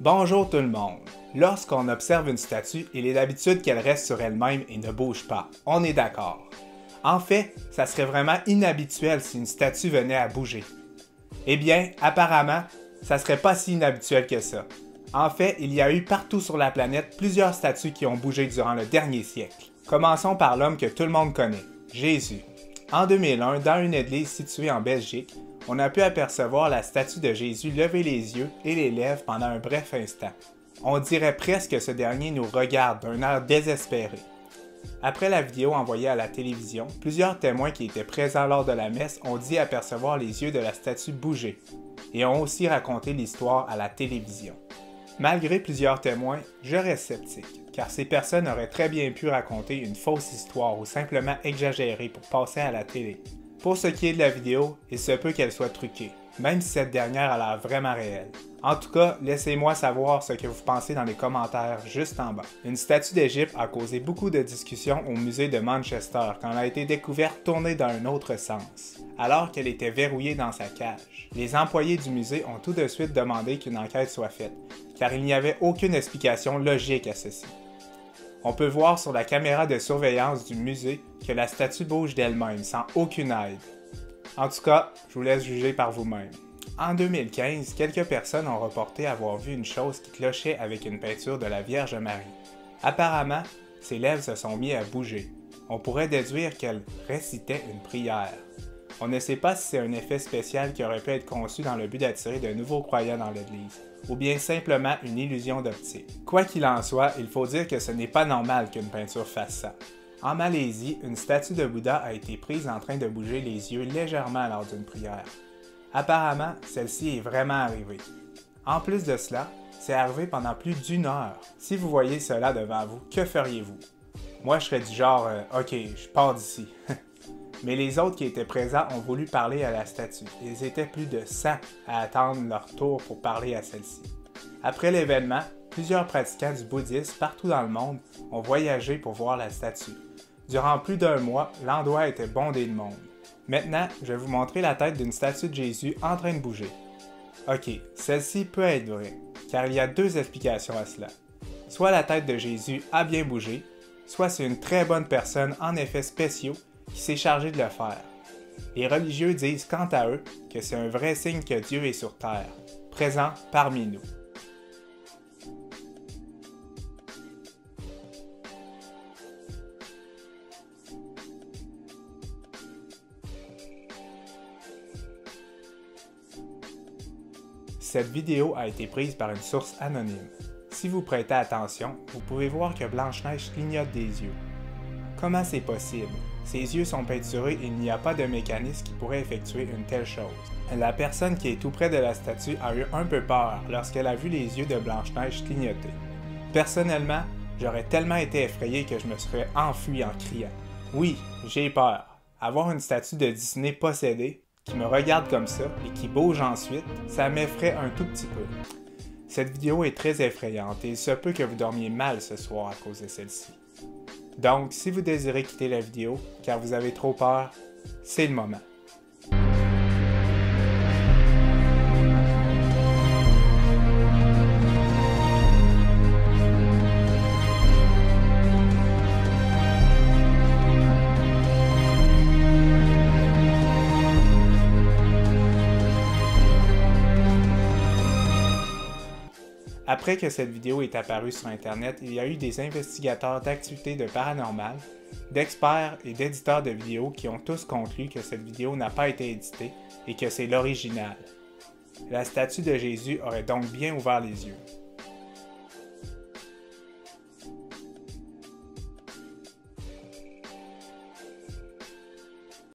Bonjour tout le monde! Lorsqu'on observe une statue, il est d'habitude qu'elle reste sur elle-même et ne bouge pas. On est d'accord. En fait, ça serait vraiment inhabituel si une statue venait à bouger. Eh bien, apparemment, ça serait pas si inhabituel que ça. En fait, il y a eu partout sur la planète plusieurs statues qui ont bougé durant le dernier siècle. Commençons par l'homme que tout le monde connaît, Jésus. En 2001, dans une église située en Belgique, on a pu apercevoir la statue de Jésus lever les yeux et les lèvres pendant un bref instant. On dirait presque que ce dernier nous regarde d'un air désespéré. Après la vidéo envoyée à la télévision, plusieurs témoins qui étaient présents lors de la messe ont dit apercevoir les yeux de la statue bouger et ont aussi raconté l'histoire à la télévision. Malgré plusieurs témoins, je reste sceptique, car ces personnes auraient très bien pu raconter une fausse histoire ou simplement exagérer pour passer à la télé. Pour ce qui est de la vidéo, il se peut qu'elle soit truquée, même si cette dernière a l'air vraiment réelle. En tout cas, laissez-moi savoir ce que vous pensez dans les commentaires juste en bas. Une statue d'Égypte a causé beaucoup de discussions au musée de Manchester quand elle a été découverte tournée dans un autre sens, alors qu'elle était verrouillée dans sa cage. Les employés du musée ont tout de suite demandé qu'une enquête soit faite, car il n'y avait aucune explication logique à ceci. On peut voir sur la caméra de surveillance du musée que la statue bouge d'elle-même sans aucune aide. En tout cas, je vous laisse juger par vous-même. En 2015, quelques personnes ont reporté avoir vu une chose qui clochait avec une peinture de la Vierge Marie. Apparemment, ses lèvres se sont mises à bouger. On pourrait déduire qu'elle récitait une prière. On ne sait pas si c'est un effet spécial qui aurait pu être conçu dans le but d'attirer de nouveaux croyants dans l'Église, ou bien simplement une illusion d'optique. Quoi qu'il en soit, il faut dire que ce n'est pas normal qu'une peinture fasse ça. En Malaisie, une statue de Bouddha a été prise en train de bouger les yeux légèrement lors d'une prière. Apparemment, celle-ci est vraiment arrivée. En plus de cela, c'est arrivé pendant plus d'une heure. Si vous voyez cela devant vous, que feriez-vous? Moi, je serais du genre « Ok, je pars d'ici ». Mais les autres qui étaient présents ont voulu parler à la statue. Ils étaient plus de 100 à attendre leur tour pour parler à celle-ci. Après l'événement, plusieurs pratiquants du bouddhisme partout dans le monde ont voyagé pour voir la statue. Durant plus d'un mois, l'endroit était bondé de monde. Maintenant, je vais vous montrer la tête d'une statue de Jésus en train de bouger. Ok, celle-ci peut être vraie, car il y a deux explications à cela. Soit la tête de Jésus a bien bougé, soit c'est une très bonne personne en effets spéciaux qui s'est chargé de le faire. Les religieux disent quant à eux que c'est un vrai signe que Dieu est sur terre, présent parmi nous. Cette vidéo a été prise par une source anonyme. Si vous prêtez attention, vous pouvez voir que Blanche-Neige clignote des yeux. Comment c'est possible? Ses yeux sont peinturés et il n'y a pas de mécanisme qui pourrait effectuer une telle chose. La personne qui est tout près de la statue a eu un peu peur lorsqu'elle a vu les yeux de Blanche-Neige clignoter. Personnellement, j'aurais tellement été effrayé que je me serais enfui en criant. Oui, j'ai peur. Avoir une statue de Disney possédée, qui me regarde comme ça et qui bouge ensuite, ça m'effraie un tout petit peu. Cette vidéo est très effrayante et il se peut que vous dormiez mal ce soir à cause de celle-ci. Donc, si vous désirez quitter la vidéo car vous avez trop peur, c'est le moment. Après que cette vidéo est apparue sur Internet, il y a eu des investigateurs d'activités de paranormal, d'experts et d'éditeurs de vidéos qui ont tous conclu que cette vidéo n'a pas été éditée et que c'est l'original. La statue de Jésus aurait donc bien ouvert les yeux.